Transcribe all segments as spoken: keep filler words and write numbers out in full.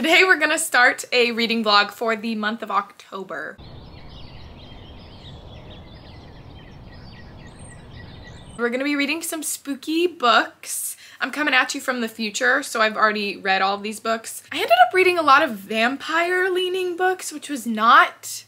Today we're gonna start a reading vlog for the month of October. We're gonna be reading some spooky books. I'm coming at you from the future, so I've already read all of these books. I ended up reading a lot of vampire-leaning books, which was not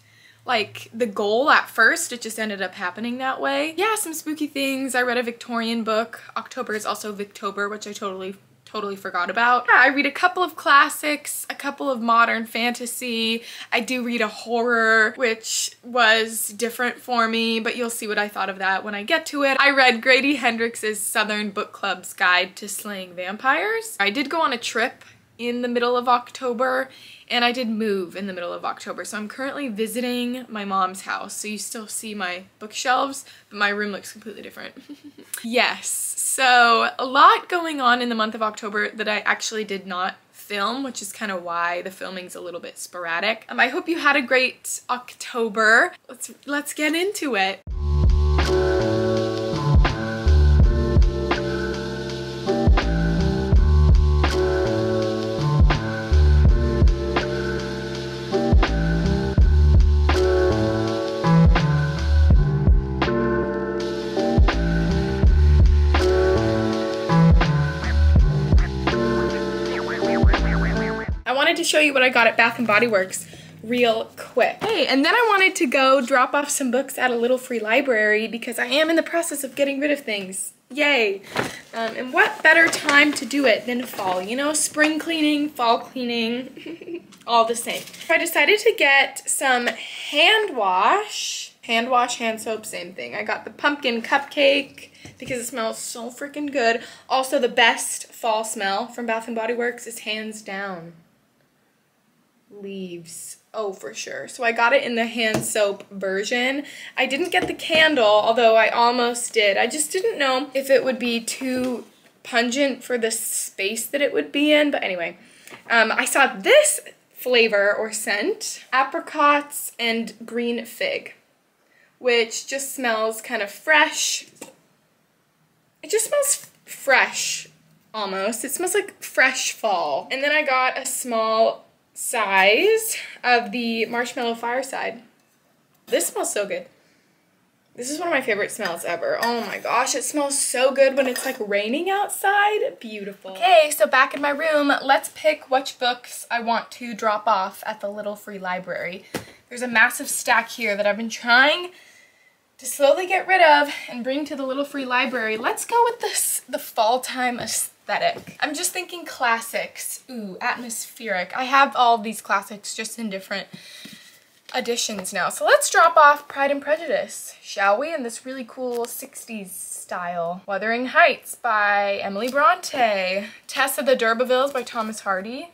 like the goal at first. It just ended up happening that way. Yeah, some spooky things. I read a Victorian book. October is also Victober, which I totally, totally forgot about. Yeah, I read a couple of classics, a couple of modern fantasy. I do read a horror, which was different for me, but you'll see what I thought of that when I get to it. I read Grady Hendrix's Southern Book Club's Guide to Slaying Vampires. I did go on a trip in the middle of October, and I did move in the middle of October, so I'm currently visiting my mom's house, so you still see my bookshelves, but my room looks completely different. Yes, so a lot going on in the month of October that I actually did not film, which is kind of why the filming's a little bit sporadic. Um, I hope you had a great October. Let's, let's get into it. To show you what I got at Bath and Body Works real quick. Hey, and then I wanted to go drop off some books at a little free library because I am in the process of getting rid of things. Yay. Um, and what better time to do it than fall? You know, spring cleaning, fall cleaning, all the same. I decided to get some hand wash. Hand wash, hand soap, same thing. I got the pumpkin cupcake because it smells so freaking good. Also, the best fall smell from Bath and Body Works is hands down. Leaves. Oh, for sure. So I got it in the hand soap version. I didn't get the candle, although I almost did. I just didn't know if it would be too pungent for the space that it would be in. But anyway, um, I saw this flavor or scent, apricots and green fig, which just smells kind of fresh. It just smells fresh, almost. It smells like fresh fall. And then I got a small size of the Marshmallow Fireside. This smells so good. This is one of my favorite smells ever. Oh my gosh, it smells so good when it's like raining outside. Beautiful. Okay, so back in my room, let's pick which books I want to drop off at the little free library. There's a massive stack here that I've been trying to slowly get rid of and bring to the little free library. Let's go with this, the fall time aesthetic. I'm just thinking classics. Ooh, atmospheric. I have all these classics just in different editions now. So let's drop off Pride and Prejudice, shall we? In this really cool sixties style. Wuthering Heights by Emily Bronte. Tess of the D'Urbervilles by Thomas Hardy.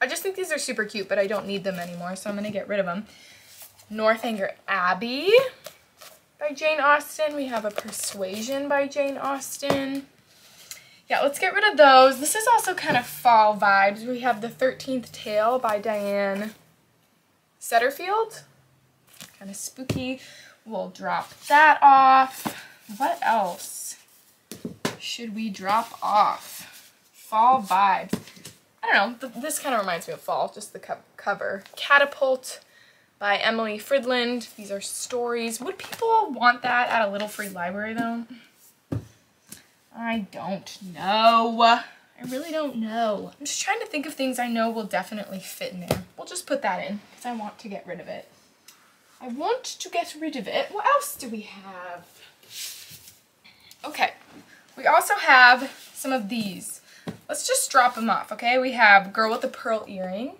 I just think these are super cute, but I don't need them anymore, so I'm going to get rid of them. Northanger Abbey by Jane Austen. We have a Persuasion by Jane Austen. Yeah, let's get rid of those. This is also kind of fall vibes. We have The thirteenth Tale by Diane Setterfield. Kind of spooky. We'll drop that off. What else should we drop off? Fall vibes. I don't know. This kind of reminds me of fall, just the co cover. Catapult by Emily Fridlund. These are stories. Would people want that at a little free library, though? I don't know. I really don't know. I'm just trying to think of things I know will definitely fit in there. We'll just put that in because I want to get rid of it. I want to get rid of it. What else do we have? Okay. We also have some of these. Let's just drop them off, okay? We have Girl with the Pearl Earring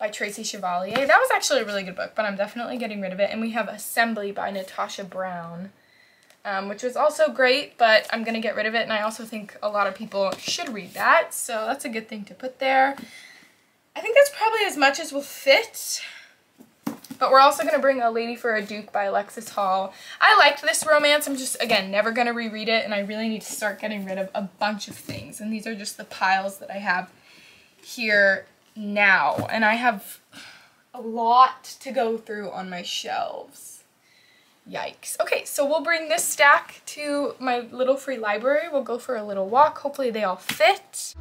by Tracy Chevalier. That was actually a really good book, but I'm definitely getting rid of it. And we have Assembly by Natasha Brown. Um, which was also great, but I'm going to get rid of it, and I also think a lot of people should read that, so that's a good thing to put there. I think that's probably as much as will fit, but we're also going to bring A Lady for a Duke by Alexis Hall. I liked this romance. I'm just, again, never going to reread it, and I really need to start getting rid of a bunch of things, and these are just the piles that I have here now, and I have a lot to go through on my shelves. Yikes. Okay, so we'll bring this stack to my little free library. We'll go for a little walk. Hopefully they all fit.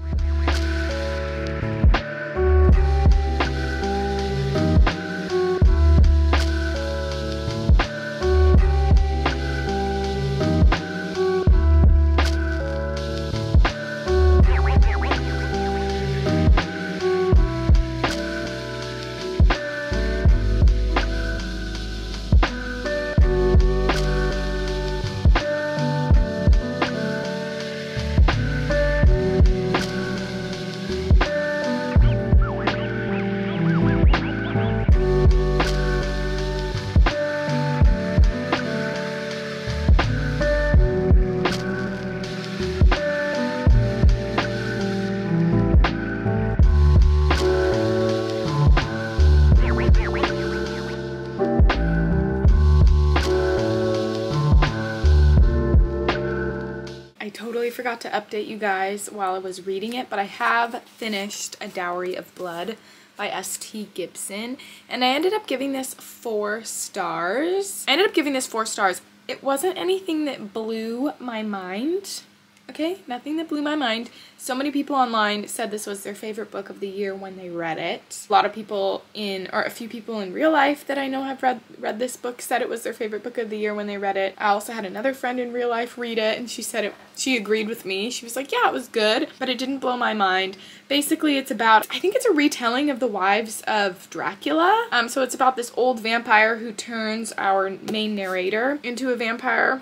forgot to update you guys while I was reading it, but I have finished A Dowry of Blood by S T Gibson, and I ended up giving this four stars. I ended up giving this four stars. It wasn't anything that blew my mind, okay? Nothing that blew my mind. So many people online said this was their favorite book of the year when they read it. A lot of people in, or a few people in real life that I know have read, read this book said it was their favorite book of the year when they read it. I also had another friend in real life read it, and she said it, she agreed with me. She was like, yeah, it was good, but it didn't blow my mind. Basically, it's about, I think it's a retelling of the wives of Dracula. Um, so it's about this old vampire who turns our main narrator into a vampire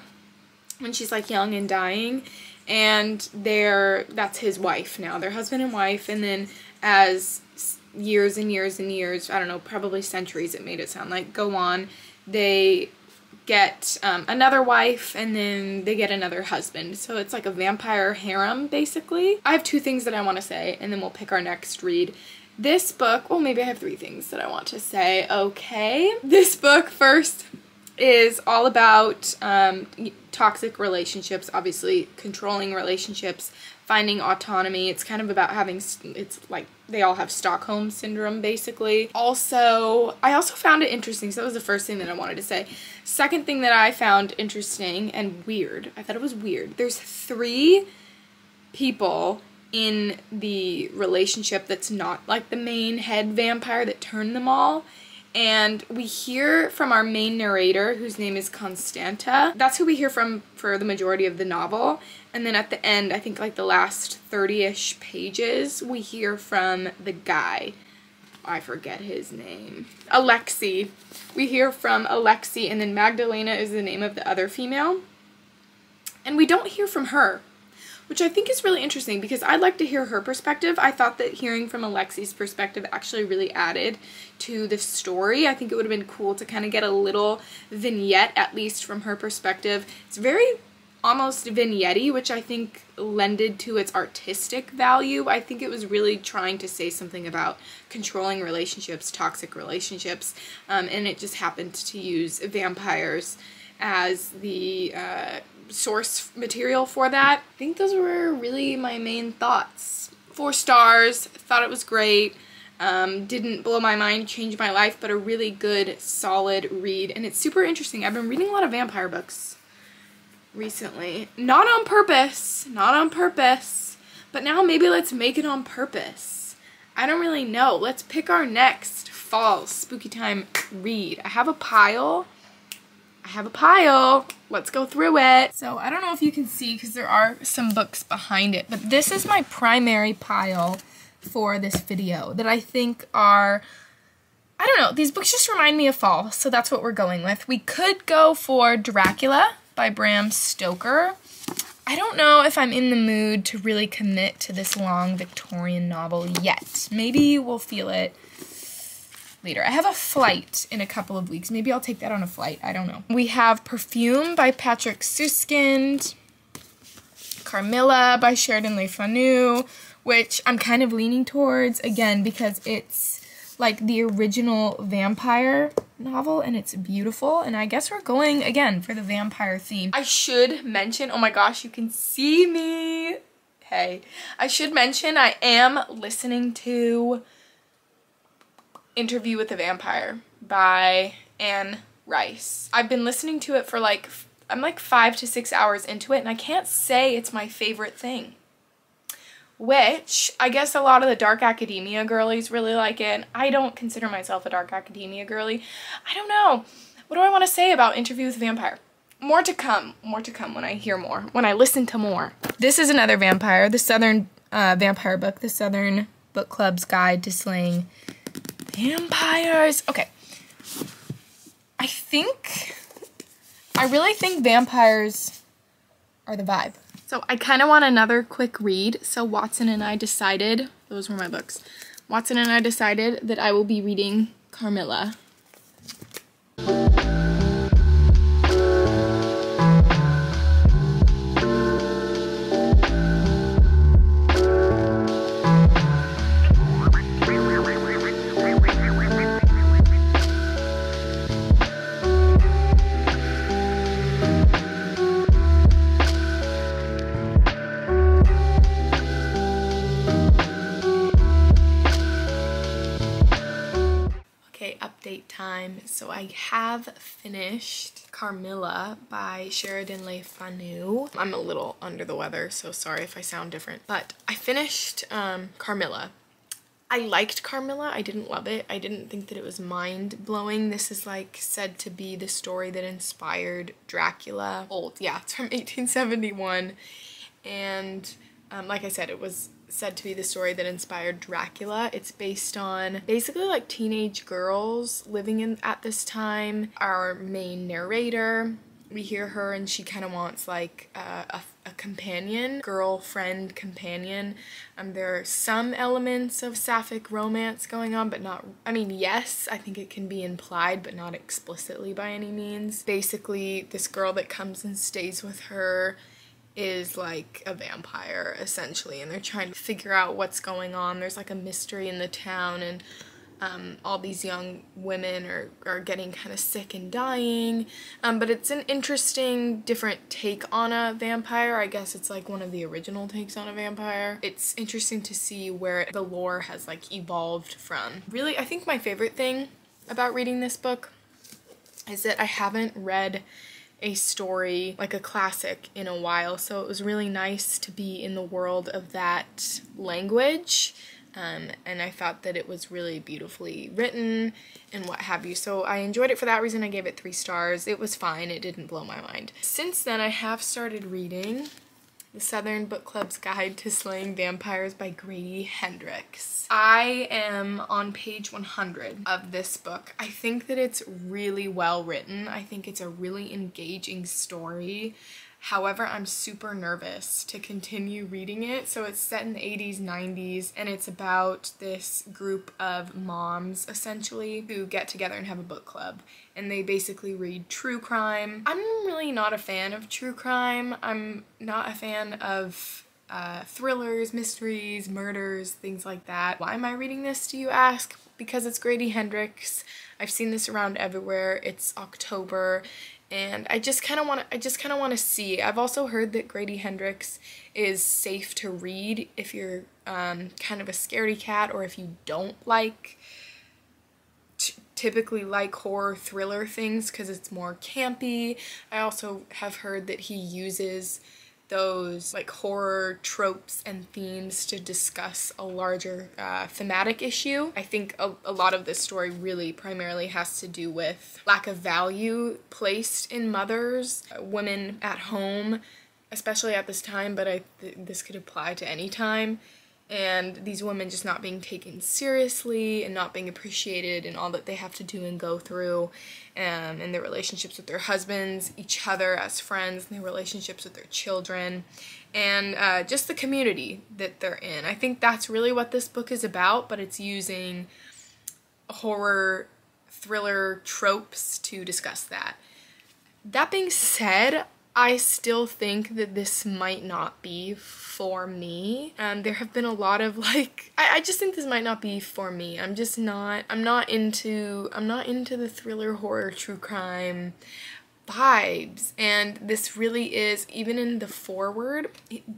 when she's like young and dying. And they're, that's his wife now. They're husband and wife, and then as years and years and years, I don't know, probably centuries it made it sound like, go on, they get um, another wife, and then they get another husband. So it's like a vampire harem, basically. I have two things that I want to say, and then we'll pick our next read. This book, well, maybe I have three things that I want to say, okay. This book, first, is all about um, toxic relationships, obviously controlling relationships, finding autonomy. It's kind of about having, it's like they all have Stockholm syndrome basically. Also, I also found it interesting, so that was the first thing that I wanted to say. Second thing that I found interesting and weird, I thought it was weird, there's three people in the relationship that's not like the main head vampire that turned them all. And we hear from our main narrator, whose name is Constanta. That's who we hear from for the majority of the novel. And then at the end, I think like the last thirty-ish pages, we hear from the guy. I forget his name. Alexi. We hear from Alexi, and then Magdalena is the name of the other female. And we don't hear from her, which I think is really interesting because I'd like to hear her perspective. I thought that hearing from Alexi's perspective actually really added to the story. I think it would have been cool to kind of get a little vignette, at least from her perspective. It's very almost vignette-y, which I think lended to its artistic value. I think it was really trying to say something about controlling relationships, toxic relationships, um, and it just happened to use vampires as the uh, source material for that. I think those were really my main thoughts. Four stars, thought it was great, um, didn't blow my mind, change my life, but a really good, solid read, and it's super interesting. I've been reading a lot of vampire books recently. Not on purpose, not on purpose, but now maybe let's make it on purpose. I don't really know. Let's pick our next fall spooky time read. I have a pile. I have a pile. Let's go through it. So I don't know if you can see because there are some books behind it, but this is my primary pile for this video that I think are, I don't know, these books just remind me of fall, so that's what we're going with. We could go for Dracula by Bram Stoker. I don't know if I'm in the mood to really commit to this long Victorian novel yet. Maybe we'll feel it later. I have a flight in a couple of weeks. Maybe I'll take that on a flight. I don't know. We have Perfume by Patrick Suskind, Carmilla by Sheridan Le Fanu, which I'm kind of leaning towards, again, because it's like the original vampire novel, and it's beautiful, and I guess we're going, again, for the vampire theme. I should mention, oh my gosh, you can see me. Hey. I should mention I am listening to Interview with the Vampire by Anne Rice. I've been listening to it for like, I'm like five to six hours into it, and I can't say it's my favorite thing. Which, I guess a lot of the dark academia girlies really like it. I don't consider myself a dark academia girly. I don't know. What do I want to say about Interview with the Vampire? More to come. More to come when I hear more. When I listen to more. This is another vampire. The Southern uh, Vampire book. The Southern Book Club's Guide to Slaying Vampires. Okay. I think, I really think vampires are the vibe. So I kind of want another quick read. So Watson and I decided, those were my books. Watson and I decided that I will be reading Carmilla. update time. So I have finished Carmilla by Sheridan Le Fanu. I'm a little under the weather, so sorry if I sound different, but I finished um, Carmilla. I liked Carmilla. I didn't love it. I didn't think that it was mind-blowing. This is like said to be the story that inspired Dracula. Old, yeah, it's from eighteen seventy-one. And um, like I said, it was said to be the story that inspired Dracula. It's based on basically like teenage girls living in at this time. Our main narrator, we hear her and she kind of wants like uh, a a companion, girlfriend companion. Um, there are some elements of sapphic romance going on, but not, I mean, yes, I think it can be implied, but not explicitly by any means. Basically, this girl that comes and stays with her is like a vampire, essentially, and they're trying to figure out what's going on. There's like a mystery in the town, and Um, all these young women are, are getting kind of sick and dying, um, but it's an interesting different take on a vampire. I guess it's like one of the original takes on a vampire. It's interesting to see where the lore has like evolved from. Really, I think my favorite thing about reading this book is that I haven't read a story like a classic in a while, so it was really nice to be in the world of that language. Um, and I thought that it was really beautifully written and what have you. So I enjoyed it for that reason. I gave it three stars. It was fine. It didn't blow my mind. Since then, I have started reading The Southern Book Club's Guide to Slaying Vampires by Grady Hendrix. I am on page one hundred of this book. I think that it's really well written. I think it's a really engaging story. However, I'm super nervous to continue reading it. So it's set in the eighties, nineties, and it's about this group of moms, essentially, who get together and have a book club. And they basically read true crime. I'm really not a fan of true crime. I'm not a fan of uh, thrillers, mysteries, murders, things like that. Why am I reading this, do you ask? Because it's Grady Hendrix. I've seen this around everywhere. It's October. And I just kind of want to, I just kind of want to see. I've also heard that Grady Hendrix is safe to read if you're um, kind of a scaredy cat, or if you don't like, t typically like horror thriller things, because it's more campy. I also have heard that he uses those like horror tropes and themes to discuss a larger uh, thematic issue. I think a, a lot of this story really primarily has to do with lack of value placed in mothers, uh, women at home, especially at this time, but I th this could apply to any time, and these women just not being taken seriously and not being appreciated and all that they have to do and go through, um, and their relationships with their husbands, each other as friends, and their relationships with their children, and uh, just the community that they're in. I think that's really what this book is about, but it's using horror thriller tropes to discuss that. That being said, I still think that this might not be for me. Um, there have been a lot of like, I, I just think this might not be for me. I'm just not, I'm not into, I'm not into the thriller, horror, true crime vibes. And this really is, even in the foreword,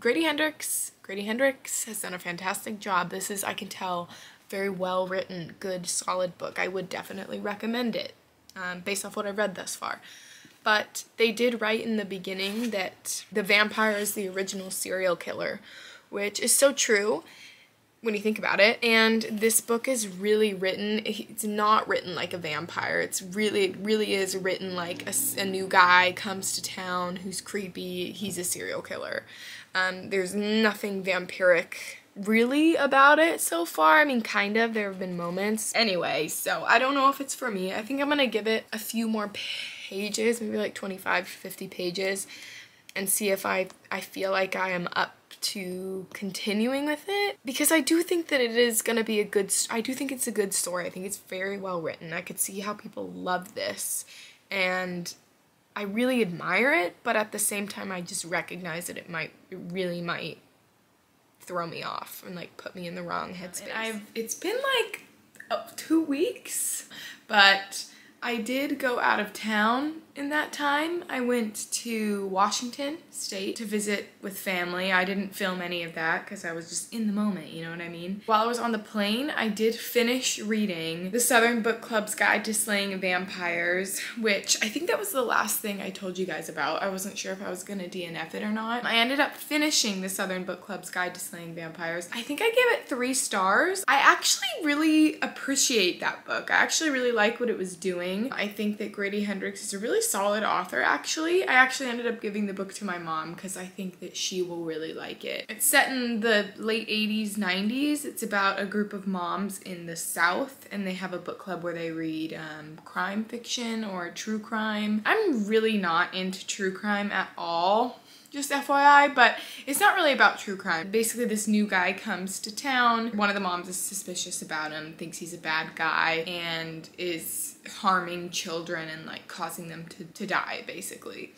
Grady Hendrix, Grady Hendrix has done a fantastic job. This is, I can tell, very well written, good, solid book. I would definitely recommend it um, based off what I've read thus far. But they did write in the beginning that the vampire is the original serial killer, which is so true when you think about it. And this book is really written, it's not written like a vampire. It's really, it really is written like a, a new guy comes to town who's creepy, he's a serial killer. Um, there's nothing vampiric really about it so far. I mean, kind of, there have been moments. Anyway, so I don't know if it's for me. I think I'm gonna give it a few more pages. pages, maybe like twenty-five, fifty pages, and see if I, I feel like I am up to continuing with it, because I do think that it is going to be a good, I do think it's a good story. I think it's very well written. I could see how people love this, and I really admire it, but at the same time I just recognize that it might, it really might throw me off and like put me in the wrong headspace. And I've, it's been like oh, two weeks, but I did go out of town in that time. I went to Washington State to visit with family. I didn't film any of that because I was just in the moment, you know what I mean? While I was on the plane, I did finish reading The Southern Book Club's Guide to Slaying Vampires, which I think that was the last thing I told you guys about. I wasn't sure if I was gonna D N F it or not. I ended up finishing The Southern Book Club's Guide to Slaying Vampires. I think I gave it three stars. I actually really appreciate that book. I actually really like what it was doing. I think that Grady Hendrix is a really solid author, actually. I actually ended up giving the book to my mom because I think that she will really like it. It's set in the late eighties, nineties. It's about a group of moms in the South, and they have a book club where they read um, crime fiction or true crime. I'm really not into true crime at all. Just F Y I, but it's not really about true crime. Basically, this new guy comes to town. One of the moms is suspicious about him, thinks he's a bad guy, and is harming children and like causing them to, to die, basically.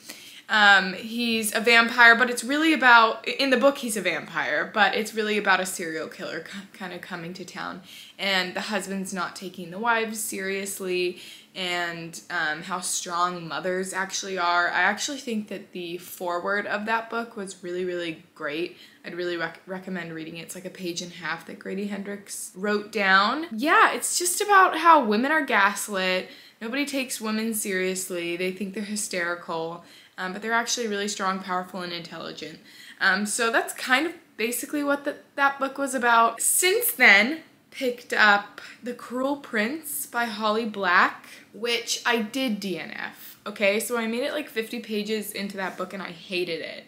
Um, he's a vampire, but it's really about, in the book he's a vampire, but it's really about a serial killer kind of coming to town, and the husband's not taking the wives seriously, and um, how strong mothers actually are. I actually think that the foreword of that book was really, really great. I'd really rec recommend reading it. It's like a page and a half that Grady Hendrix wrote down. Yeah, it's just about how women are gaslit, nobody takes women seriously, they think they're hysterical, Um, but they're actually really strong, powerful, and intelligent. Um, so that's kind of basically what the, that book was about. Since then, picked up The Cruel Prince by Holly Black, which I did D N F, okay? So I made it like fifty pages into that book and I hated it.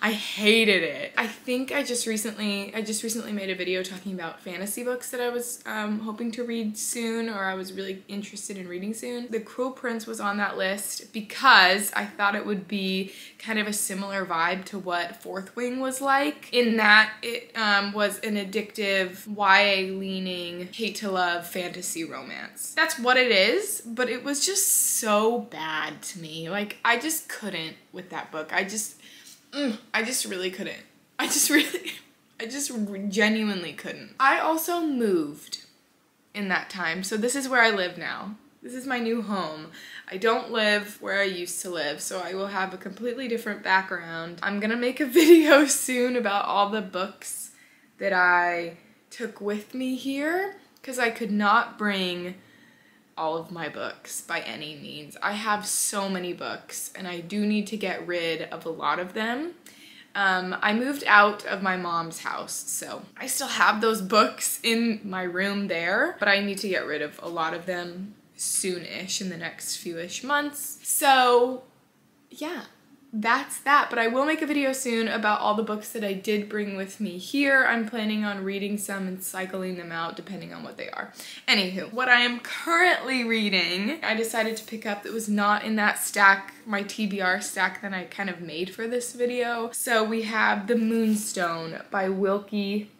I hated it. I think I just recently, I just recently made a video talking about fantasy books that I was um, hoping to read soon, or I was really interested in reading soon. The Cruel Prince was on that list because I thought it would be kind of a similar vibe to what Fourth Wing was like, in that it um, was an addictive, Y A-leaning, hate-to-love fantasy romance. That's what it is, but it was just so bad to me. Like, I just couldn't with that book. I just... I just really couldn't. I just really, I just genuinely couldn't. I also moved in that time, so this is where I live now. This is my new home. I don't live where I used to live, so I will have a completely different background. I'm gonna make a video soon about all the books that I took with me here, because I could not bring all of my books by any means. I have so many books and I do need to get rid of a lot of them. Um, I moved out of my mom's house, so I still have those books in my room there, but I need to get rid of a lot of them soon-ish, in the next few-ish months. So yeah, that's that, but I will make a video soon about all the books that I did bring with me here. I'm planning on reading some and cycling them out depending on what they are. Anywho, what I am currently reading, I decided to pick up that was not in that stack, my T B R stack that I kind of made for this video. So we have The Moonstone by Wilkie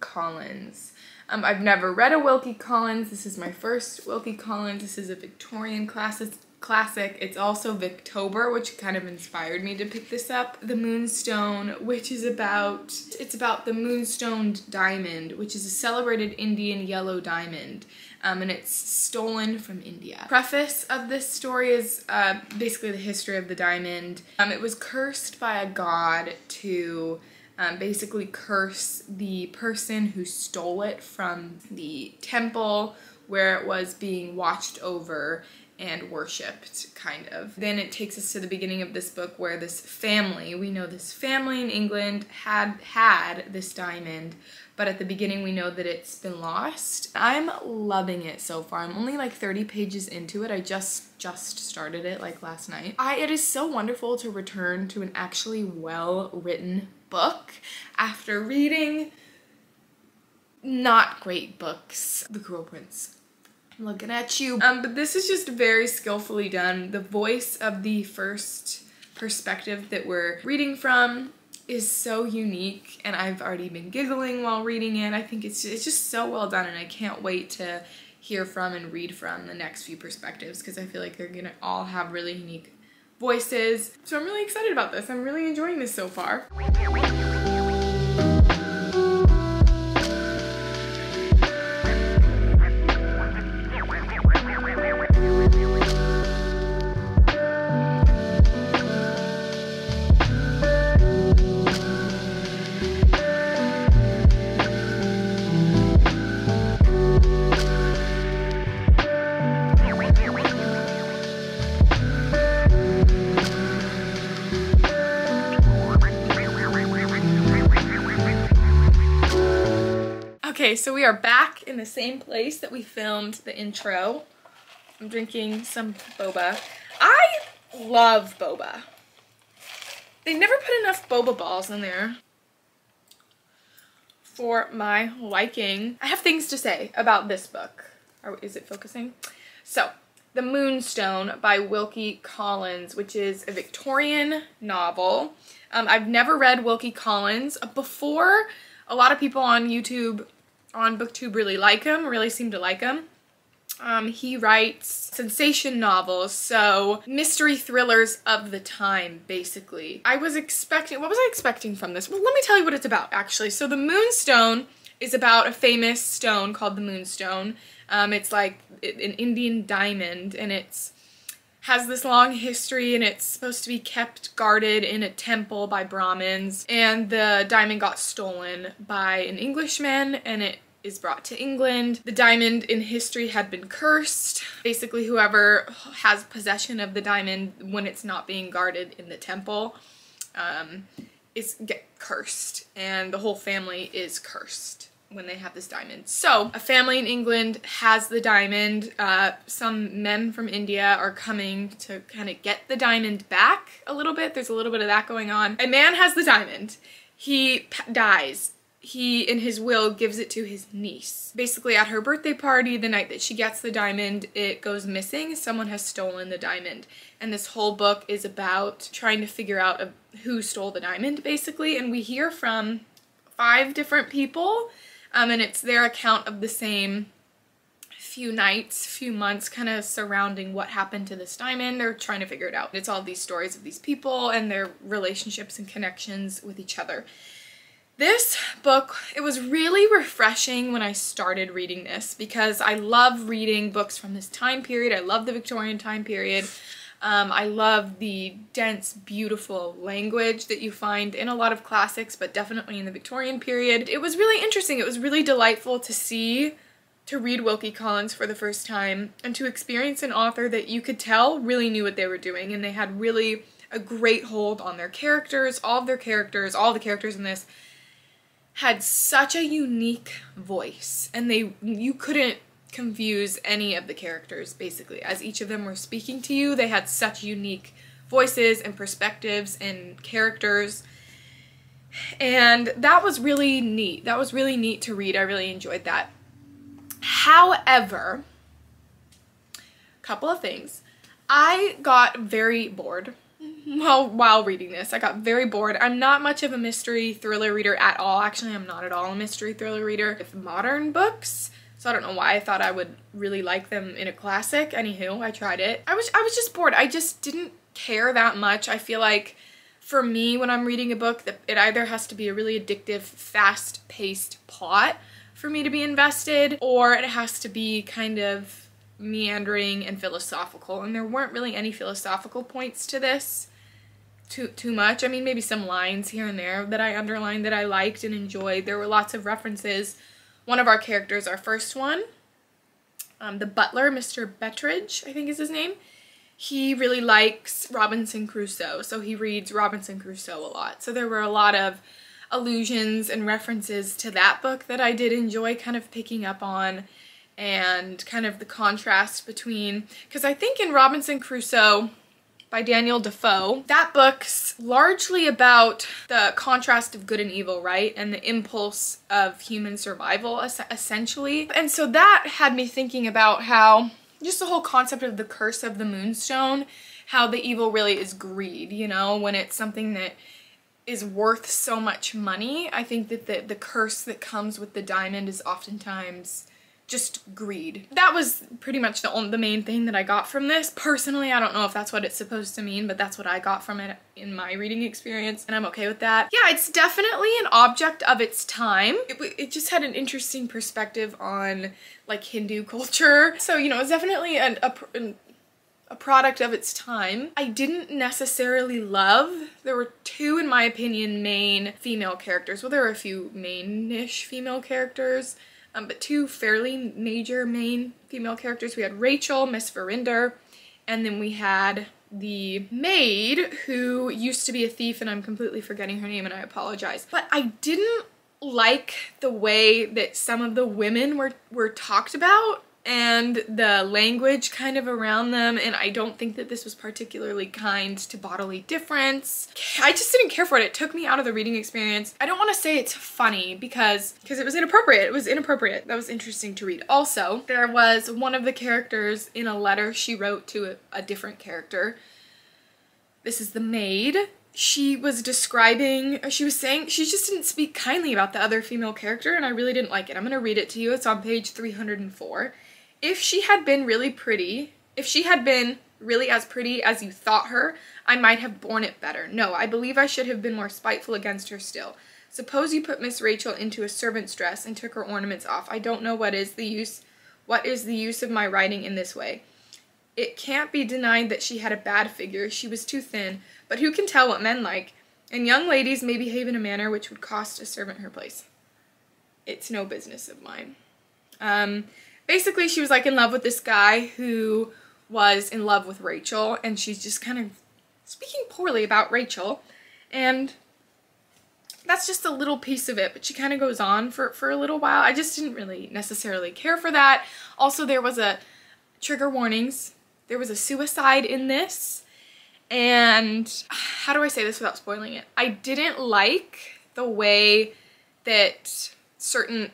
Collins. Um, I've never read a Wilkie Collins. This is my first Wilkie Collins. This is a Victorian classic. Classic. It's also Victober, which kind of inspired me to pick this up. The Moonstone, which is about, it's about the moonstoned diamond, which is a celebrated Indian yellow diamond, um, and it's stolen from India. Preface of this story is uh, basically the history of the diamond. Um, it was cursed by a god to Um, basically curse the person who stole it from the temple where it was being watched over and worshipped, kind of. Then it takes us to the beginning of this book where this family, we know this family in England had had this diamond, but at the beginning we know that it's been lost. I'm loving it so far. I'm only like thirty pages into it. I just, just started it like last night. I, it is so wonderful to return to an actually well-written book after reading not great books. The Cruel Prince. I'm looking at you. Um, but this is just very skillfully done. The voice of the first perspective that we're reading from is so unique, and I've already been giggling while reading it. I think it's it's just so well done, and I can't wait to hear from and read from the next few perspectives, because I feel like they're gonna all have really unique voices. So I'm really excited about this. I'm really enjoying this so far. Okay, so we are back in the same place that we filmed the intro. I'm drinking some boba. I love boba. They never put enough boba balls in there for my liking. I have things to say about this book. Or is it focusing? So, The Moonstone by Wilkie Collins, which is a Victorian novel. Um, I've never read Wilkie Collins before. A lot of people on YouTube, on BookTube, really like him, really seem to like him. Um, he writes sensation novels, so mystery thrillers of the time, basically. I was expecting, what was I expecting from this? Well, let me tell you what it's about, actually. So The Moonstone is about a famous stone called the Moonstone. Um, it's like an Indian diamond, and it's has this long history, and it's supposed to be kept guarded in a temple by Brahmins, and the diamond got stolen by an Englishman, and it is brought to England. The diamond in history had been cursed. Basically, whoever has possession of the diamond when it's not being guarded in the temple um, is get cursed, and the whole family is cursed when they have this diamond. So a family in England has the diamond. Uh, some men from India are coming to kind of get the diamond back a little bit. There's a little bit of that going on. A man has the diamond. He p dies. He, in his will, gives it to his niece. Basically, at her birthday party, the night that she gets the diamond, it goes missing. Someone has stolen the diamond. And this whole book is about trying to figure out who stole the diamond, basically. And we hear from five different people. Um, and it's their account of the same few nights, few months kind of surrounding what happened to this diamond. They're trying to figure it out. It's all these stories of these people and their relationships and connections with each other. This book, it was really refreshing when I started reading this because I love reading books from this time period. I love the Victorian time period. Um, I love the dense, beautiful language that you find in a lot of classics, but definitely in the Victorian period. It was really interesting. It was really delightful to see, to read Wilkie Collins for the first time, and to experience an author that you could tell really knew what they were doing, and they had really a great hold on their characters, all of their characters, all the characters in this had such a unique voice, and they you couldn't confuse any of the characters, basically. As each of them were speaking to you, they had such unique voices and perspectives and characters, and that was really neat. That was really neat to read. I really enjoyed that. However, a couple of things. I got very bored while, while reading this. I got very bored. I'm not much of a mystery thriller reader at all. Actually, I'm not at all a mystery thriller reader with modern books. So I don't know why I thought I would really like them in a classic. Anywho, I tried it. I was I was just bored. I just didn't care that much. I feel like for me, when I'm reading a book, that it either has to be a really addictive, fast-paced plot for me to be invested, or it has to be kind of meandering and philosophical. And there weren't really any philosophical points to this too too much. I mean, maybe some lines here and there that I underlined that I liked and enjoyed. There were lots of references. One of our characters, our first one, um, the butler, Mister Bettridge, I think is his name, he really likes Robinson Crusoe, so he reads Robinson Crusoe a lot. So there were a lot of allusions and references to that book that I did enjoy kind of picking up on, and kind of the contrast between, because I think in Robinson Crusoe by Daniel Defoe, that book's largely about the contrast of good and evil, right? And the impulse of human survival, es essentially. And so that had me thinking about how just the whole concept of the curse of the Moonstone, how the evil really is greed, you know, when it's something that is worth so much money. I think that the, the curse that comes with the diamond is oftentimes just greed. That was pretty much the only, the main thing that I got from this. Personally, I don't know if that's what it's supposed to mean, but that's what I got from it in my reading experience, and I'm okay with that. Yeah, it's definitely an object of its time. It, it just had an interesting perspective on, like, Hindu culture. So, you know, it's definitely an, a, an, a product of its time. I didn't necessarily love. There were two, in my opinion, main female characters. Well, there were a few main-ish female characters. Um, but two fairly major main female characters. We had Rachel, Miss Verinder, and then we had the maid who used to be a thief, and I'm completely forgetting her name and I apologize. But I didn't like the way that some of the women were, were talked about and the language kind of around them, and I don't think that this was particularly kind to bodily difference. I just didn't care for it. It took me out of the reading experience. I don't want to say it's funny because because it was inappropriate. It was inappropriate. That was interesting to read. Also, there was one of the characters in a letter she wrote to a, a different character. This is the maid. She was describing, or she was saying, she just didn't speak kindly about the other female character, and I really didn't like it. I'm going to read it to you. It's on page three hundred and four. If she had been really pretty, if she had been really as pretty as you thought her, I might have borne it better. No, I believe I should have been more spiteful against her still. Suppose you put Miss Rachel into a servant's dress and took her ornaments off. I don't know what is the use, what is the use of my writing in this way. It can't be denied that she had a bad figure. She was too thin, but who can tell what men like? And young ladies may behave in a manner which would cost a servant her place. It's no business of mine. Um... Basically, she was like in love with this guy who was in love with Rachel, and she's just kind of speaking poorly about Rachel, and that's just a little piece of it, but she kind of goes on for, for a little while. I just didn't really necessarily care for that. Also, there was a trigger warnings. There was a suicide in this, and how do I say this without spoiling it? I didn't like the way that certain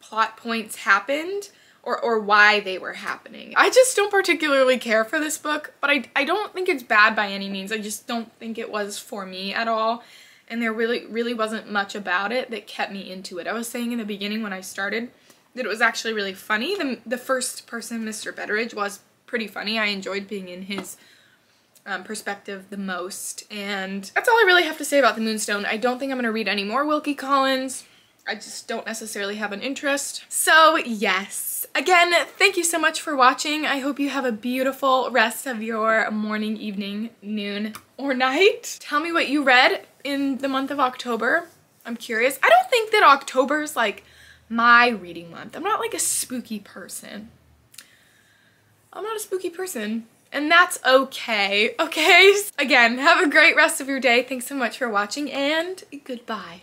plot points happened. Or, or why they were happening. I just don't particularly care for this book, but I, I don't think it's bad by any means. I just don't think it was for me at all, and there really, really wasn't much about it that kept me into it. I was saying in the beginning when I started that it was actually really funny. The, the first person, Mister Betteridge, was pretty funny. I enjoyed being in his um, perspective the most, and that's all I really have to say about The Moonstone. I don't think I'm going to read any more Wilkie Collins. I just don't necessarily have an interest. So yes, again, thank you so much for watching. I hope you have a beautiful rest of your morning, evening, noon, or night. Tell me what you read in the month of October. I'm curious. I don't think that October is like my reading month. I'm not like a spooky person. I'm not a spooky person. And that's okay, okay? Again, have a great rest of your day. Thanks so much for watching, and goodbye.